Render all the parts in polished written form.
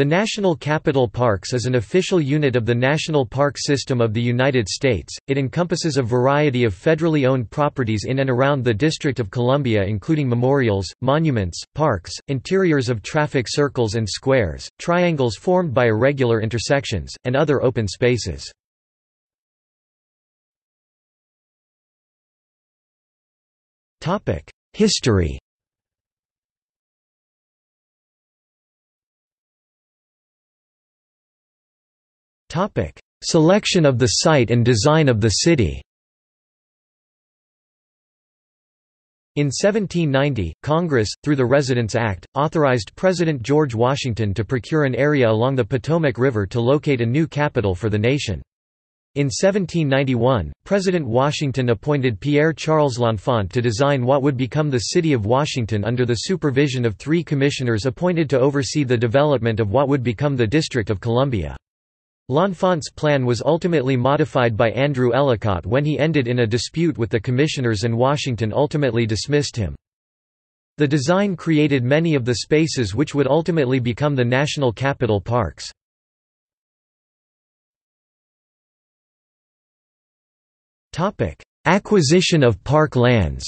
The National Capital Parks is an official unit of the National Park System of the United States. It encompasses a variety of federally owned properties in and around the District of Columbia, including memorials, monuments, parks, interiors of traffic circles and squares, triangles formed by irregular intersections, and other open spaces. History. Selection of the site and design of the city. In 1790, Congress, through the Residence Act, authorized President George Washington to procure an area along the Potomac River to locate a new capital for the nation. In 1791, President Washington appointed Pierre Charles L'Enfant to design what would become the city of Washington under the supervision of three commissioners appointed to oversee the development of what would become the District of Columbia. L'Enfant's plan was ultimately modified by Andrew Ellicott when he ended in a dispute with the commissioners and Washington ultimately dismissed him. The design created many of the spaces which would ultimately become the National Capital Parks. Acquisition of park lands.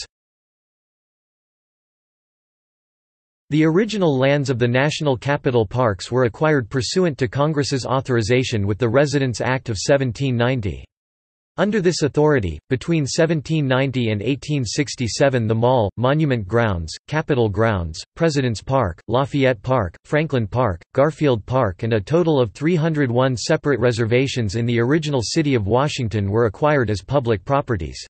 The original lands of the National Capital Parks were acquired pursuant to Congress's authorization with the Residence Act of 1790. Under this authority, between 1790 and 1867 the Mall, Monument Grounds, Capitol Grounds, President's Park, Lafayette Park, Franklin Park, Garfield Park and a total of 301 separate reservations in the original city of Washington were acquired as public properties.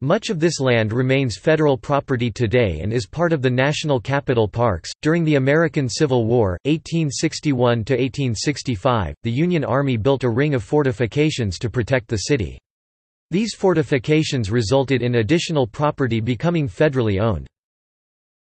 Much of this land remains federal property today and is part of the National Capital Parks. During the American Civil War, 1861–1865, the Union Army built a ring of fortifications to protect the city. These fortifications resulted in additional property becoming federally owned.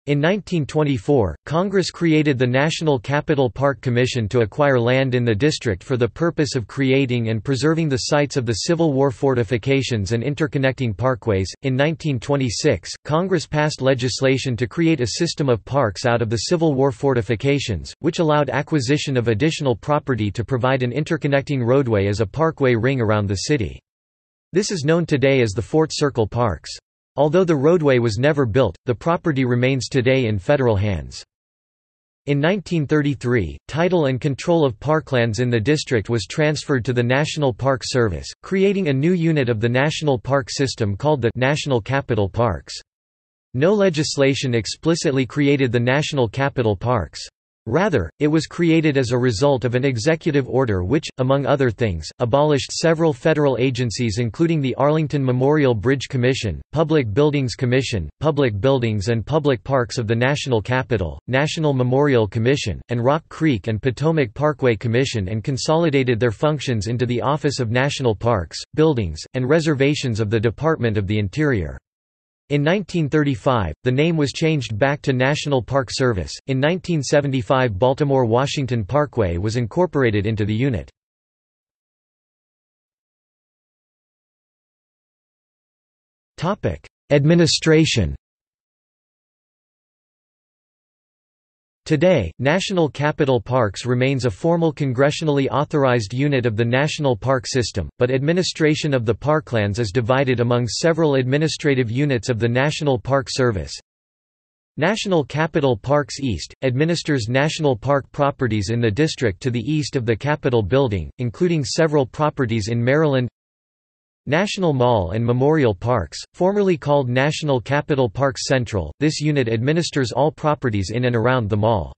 In 1924, Congress created the National Capital Park Commission to acquire land in the district for the purpose of creating and preserving the sites of the Civil War fortifications and interconnecting parkways. In 1926, Congress passed legislation to create a system of parks out of the Civil War fortifications, which allowed acquisition of additional property to provide an interconnecting roadway as a parkway ring around the city. This is known today as the Fort Circle Parks. Although the roadway was never built, the property remains today in federal hands. In 1933, title and control of parklands in the district was transferred to the National Park Service, creating a new unit of the National Park System called the National Capital Parks. No legislation explicitly created the National Capital Parks. Rather, it was created as a result of an executive order which, among other things, abolished several federal agencies including the Arlington Memorial Bridge Commission, Public Buildings Commission, Public Buildings and Public Parks of the National Capitol, National Memorial Commission, and Rock Creek and Potomac Parkway Commission, and consolidated their functions into the Office of National Parks, Buildings, and Reservations of the Department of the Interior. In 1935, the name was changed back to National Park Service. In 1975, Baltimore Washington Parkway was incorporated into the unit. Topic: Administration. Today, National Capital Parks remains a formal congressionally authorized unit of the National Park System, but administration of the parklands is divided among several administrative units of the National Park Service. National Capital Parks East administers national park properties in the district to the east of the Capitol building, including several properties in Maryland. National Mall and Memorial Parks, formerly called National Capital Parks Central, this unit administers all properties in and around the mall.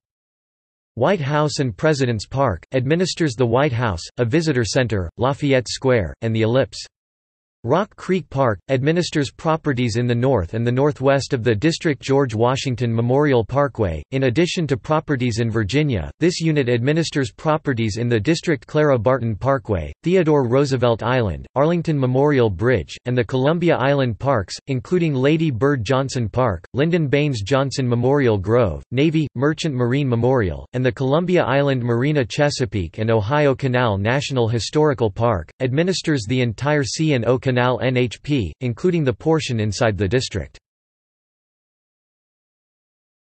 White House and President's Park, administers the White House, a visitor center, Lafayette Square, and the Ellipse. Rock Creek Park, administers properties in the north and the northwest of the District George Washington Memorial Parkway. In addition to properties in Virginia, this unit administers properties in the District Clara Barton Parkway, Theodore Roosevelt Island, Arlington Memorial Bridge, and the Columbia Island Parks, including Lady Bird Johnson Park, Lyndon Baines Johnson Memorial Grove, Navy, Merchant Marine Memorial, and the Columbia Island Marina Chesapeake and Ohio Canal National Historical Park, administers the entire C&O Canal NHP, including the portion inside the district.